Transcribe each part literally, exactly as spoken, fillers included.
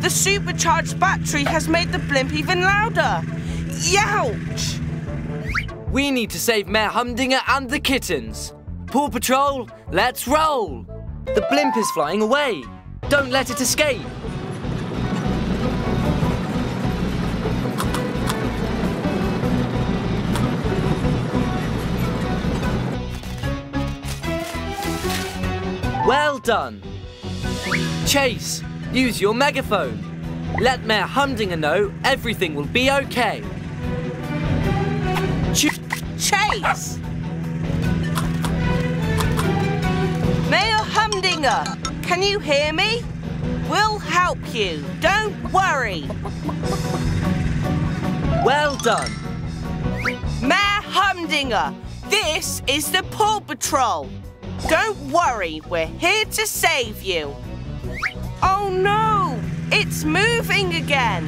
The supercharged battery has made the blimp even louder. Youch! We need to save Mayor Humdinger and the kittens. Paw Patrol, let's roll! The blimp is flying away. Don't let it escape. Well done. Chase, use your megaphone. Let Mayor Humdinger know everything will be okay. Ch- Chase! Mayor Humdinger, can you hear me? We'll help you, don't worry. Well done. Mayor Humdinger, this is the Paw Patrol. Don't worry, we're here to save you. Oh no, it's moving again.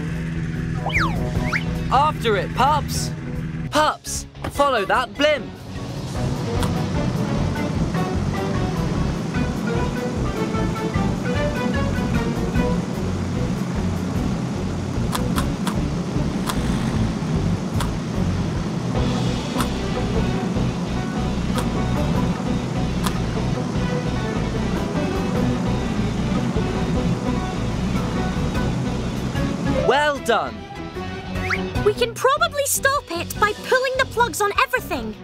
After it, pups. Pups, follow that blimp. Well done. We can probably stop it by pulling the plugs on everything.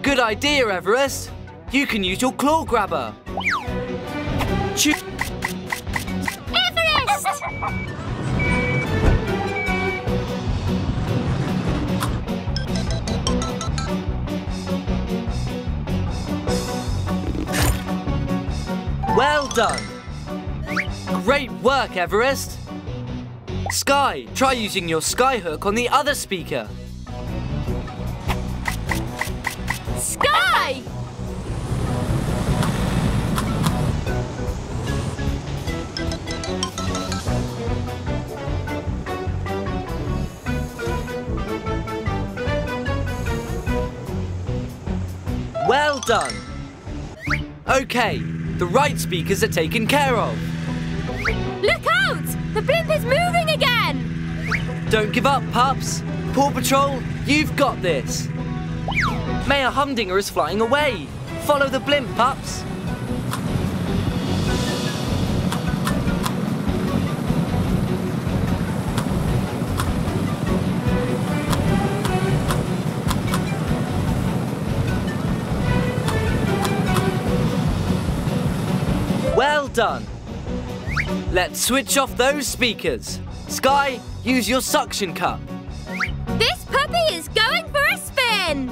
Good idea, Everest. You can use your claw grabber. Ch- Everest! Well done. Great work, Everest. Skye, try using your Skye hook on the other speaker. Skye! Well done. Okay, the right speakers are taken care of. Look out! The blimp is moving again! Don't give up, pups. Paw Patrol, you've got this. Mayor Humdinger is flying away. Follow the blimp, pups. Well done. Let's switch off those speakers. Skye, use your suction cup. This puppy is going for a spin.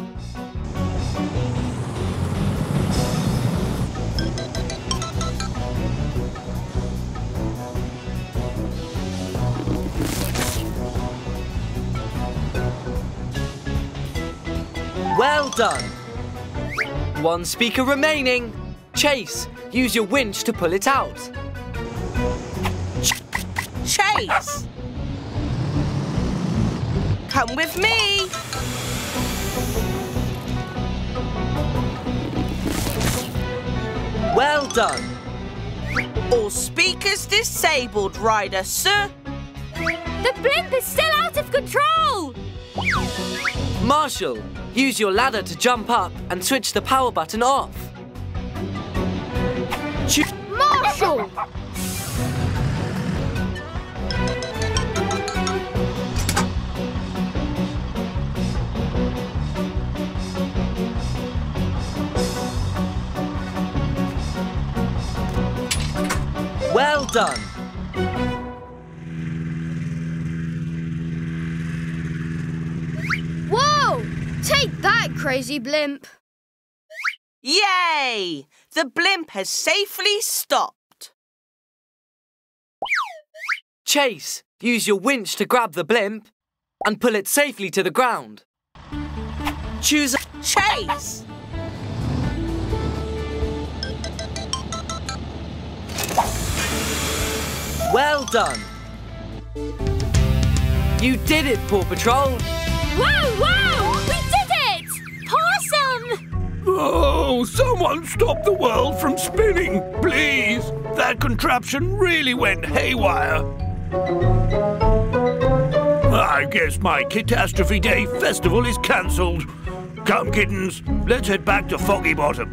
Well done. One speaker remaining. Chase, use your winch to pull it out. Chase! Come with me! Well done! All speakers disabled, Ryder, sir! The blimp is still out of control! Marshall, use your ladder to jump up and switch the power button off. Ch- Marshall! Well done. Whoa! Take that, crazy blimp. Yay! The blimp has safely stopped. Chase, use your winch to grab the blimp and pull it safely to the ground. Choose a... Chase! Well done. You did it, Paw Patrol. Wow, wow, we did it! Possum! Oh, someone stop the world from spinning, please! That contraption really went haywire. I guess my Catastrophe Day festival is cancelled. Come, kittens, let's head back to Foggy Bottom.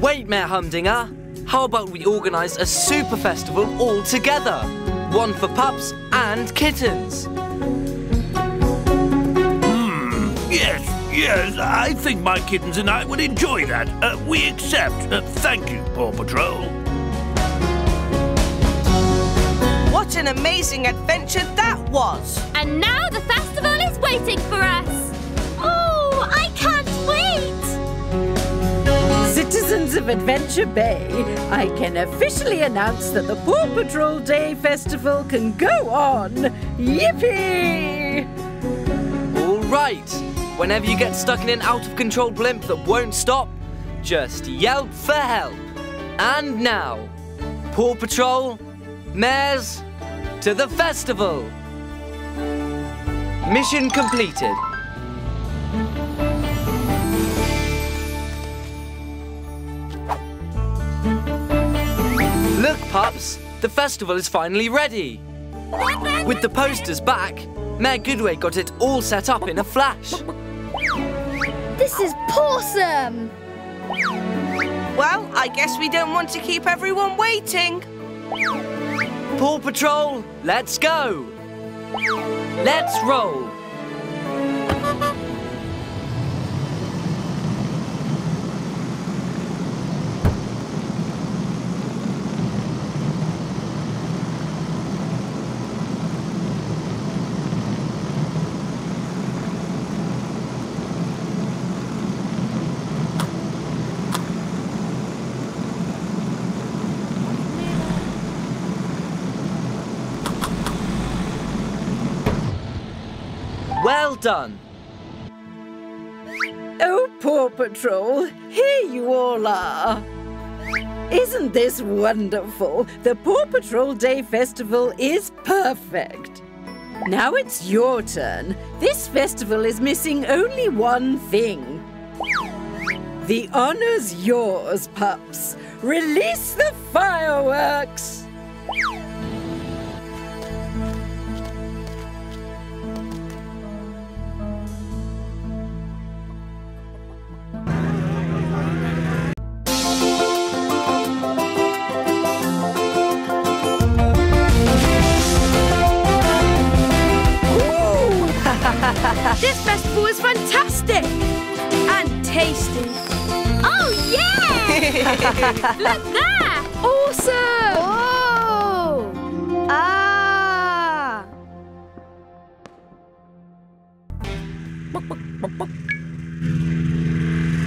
Wait, Mayor Humdinger. How about we organise a super festival all together? One for pups and kittens. Hmm, yes, yes, I think my kittens and I would enjoy that. Uh, we accept. Uh, thank you, Paw Patrol. What an amazing adventure that was! And now the festival is waiting for us. Oh, I can't wait! Citizens of Adventure Bay, I can officially announce that the Paw Patrol Day Festival can go on. Yippee! All right. Whenever you get stuck in an out-of-control blimp that won't stop, just yelp for help. And now, Paw Patrol, Mayors, to the festival! Mission completed. Look, pups, the festival is finally ready. With the posters back, Mayor Goodway got it all set up in a flash. This is pawsome! Well, I guess we don't want to keep everyone waiting. Paw Patrol, let's go! Let's roll! Well done. Oh, Paw Patrol, here you all are. Isn't this wonderful? The Paw Patrol Day Festival is perfect. Now it's your turn. This festival is missing only one thing. The honour's yours, pups. Release the fireworks. This festival is fantastic! And tasty! Oh, yeah! Look there! Awesome! Oh! Ah!